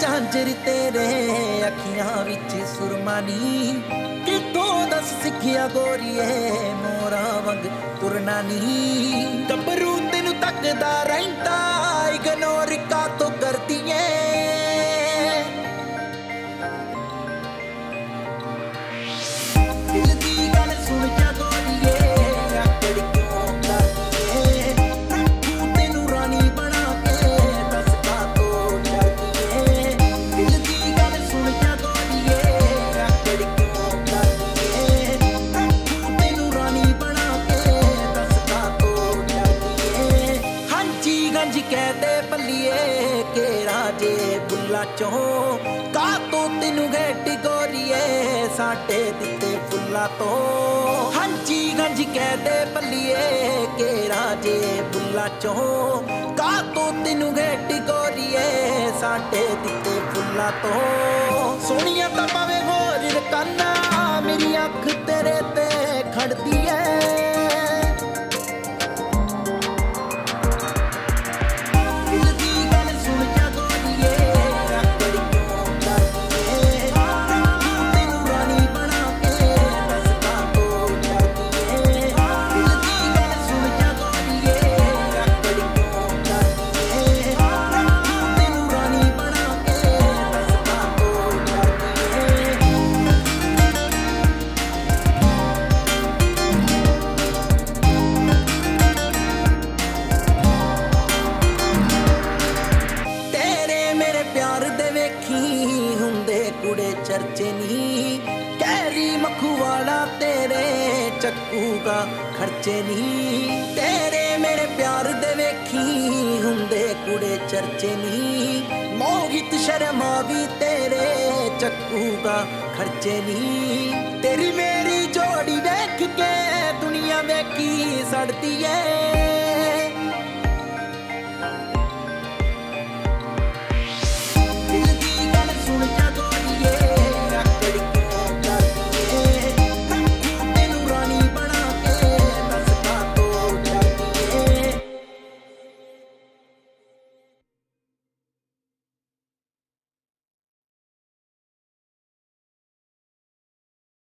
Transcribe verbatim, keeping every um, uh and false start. चांजर तेरे अखियां विच सुरमानी कितों दस सिखिया गोरीए मोरा वंग तुरना नी डबरू तेनू तकदा रहिंदा इग्नोर का तो करती है दिल दी गल सुन जा गोरीए चो का तो तेनू गेट गोरीए साटे दिते फुला तो हंजी गंज कह दे पलिए के राजे बुला चो का तो तेनू गेट गोरीए साटे दिते फुला तो सोनिया ता पावे होर रकाना मेरी अख तेरे ते खड़दी है चक्कूगा खर्चे नहीं तेरे मेरे प्यार दे वेखी हुंदे कुड़े चर्चे नहीं मोहित शर्मा भी तेरे चक्कूगा खर्चे नहीं तेरी मेरी जोड़ी देख के दुनिया में की सड़ती है।